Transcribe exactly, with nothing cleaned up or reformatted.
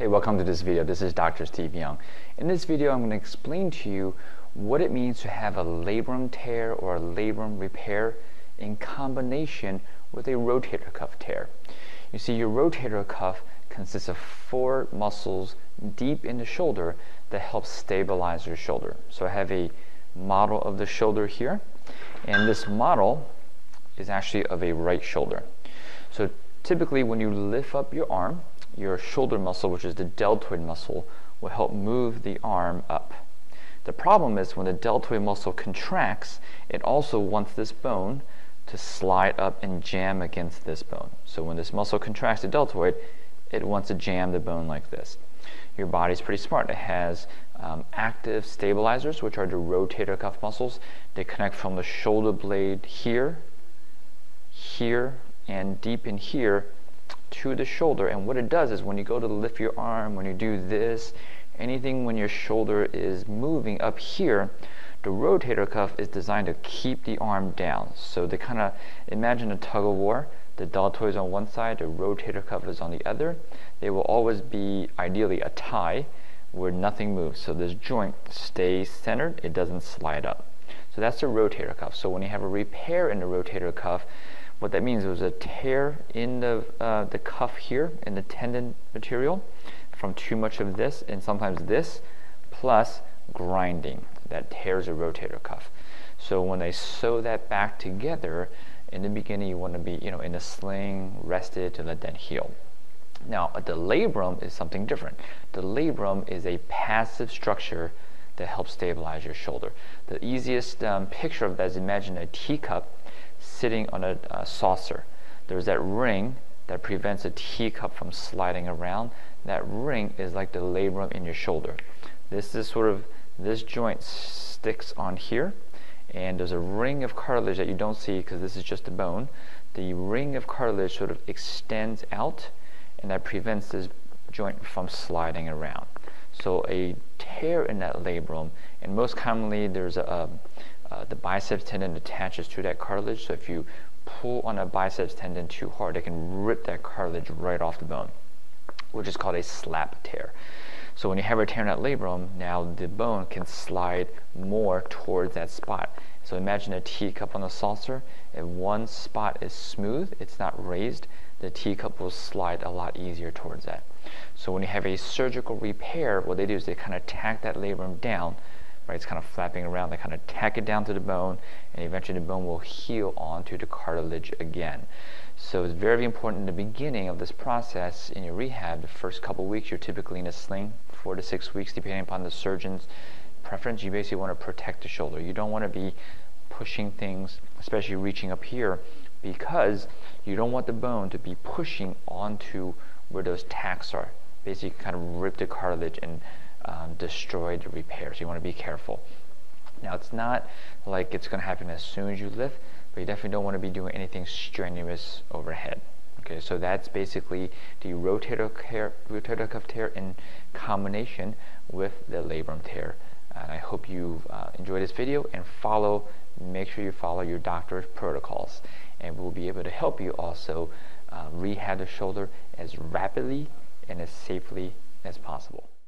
Hey, welcome to this video. This is Doctor Steve Young. In this video, I'm going to explain to you what it means to have a labrum tear or a labrum repair in combination with a rotator cuff tear. You see, your rotator cuff consists of four muscles deep in the shoulder that help stabilize your shoulder. So I have a model of the shoulder here, and this model is actually of a right shoulder. So typically when you lift up your arm, your shoulder muscle, which is the deltoid muscle, will help move the arm up. The problem is when the deltoid muscle contracts, it also wants this bone to slide up and jam against this bone. So when this muscle contracts the deltoid, it wants to jam the bone like this. Your body's pretty smart. It has um, active stabilizers, which are the rotator cuff muscles. They connect from the shoulder blade here, here, and deep in here to the shoulder. And what it does is when you go to lift your arm, when you do this, anything when your shoulder is moving up here, the rotator cuff is designed to keep the arm down. So they kind of imagine a tug of war. The deltoid is on one side, the rotator cuff is on the other. They will always be ideally a tie where nothing moves. So this joint stays centered, it doesn't slide up. So that's the rotator cuff. So when you have a repair in the rotator cuff, what that means is a tear in the, uh, the cuff here, in the tendon material, from too much of this and sometimes this, plus grinding. That tears a rotator cuff. So when they sew that back together, in the beginning you want to be you know, in a sling, rested to let that heal. Now the labrum is something different. The labrum is a passive structure that helps stabilize your shoulder. The easiest um, picture of that is imagine a teacup sitting on a, a saucer. There's that ring that prevents a teacup from sliding around. That ring is like the labrum in your shoulder. This is sort of, this joint sticks on here, and there's a ring of cartilage that you don't see because this is just the bone. The ring of cartilage sort of extends out, and that prevents this joint from sliding around. So a tear in that labrum, and most commonly there's a, a Uh, the biceps tendon attaches to that cartilage, so if you pull on a biceps tendon too hard, it can rip that cartilage right off the bone, which is called a slap tear. So when you have a tear in that labrum, now the bone can slide more towards that spot. So imagine a teacup on a saucer. If one spot is smooth, it's not raised, the teacup will slide a lot easier towards that. So when you have a surgical repair, what they do is they kind of tack that labrum down. It's kind of flapping around, they kind of tack it down to the bone, and eventually the bone will heal onto the cartilage again. So it's very, very important in the beginning of this process in your rehab. The first couple weeks you're typically in a sling, four to six weeks depending upon the surgeon's preference. You basically want to protect the shoulder. You don't want to be pushing things, especially reaching up here, because you don't want the bone to be pushing onto where those tacks are. Basically kind of rip the cartilage and Um, destroy the repair, so you want to be careful. Now it's not like it's going to happen as soon as you lift, but you definitely don't want to be doing anything strenuous overhead. Okay, so that's basically the rotator, care, rotator cuff tear in combination with the labrum tear. And I hope you uh, enjoyed this video, and follow, make sure you follow your doctor's protocols, and we'll be able to help you also uh, rehab the shoulder as rapidly and as safely as possible.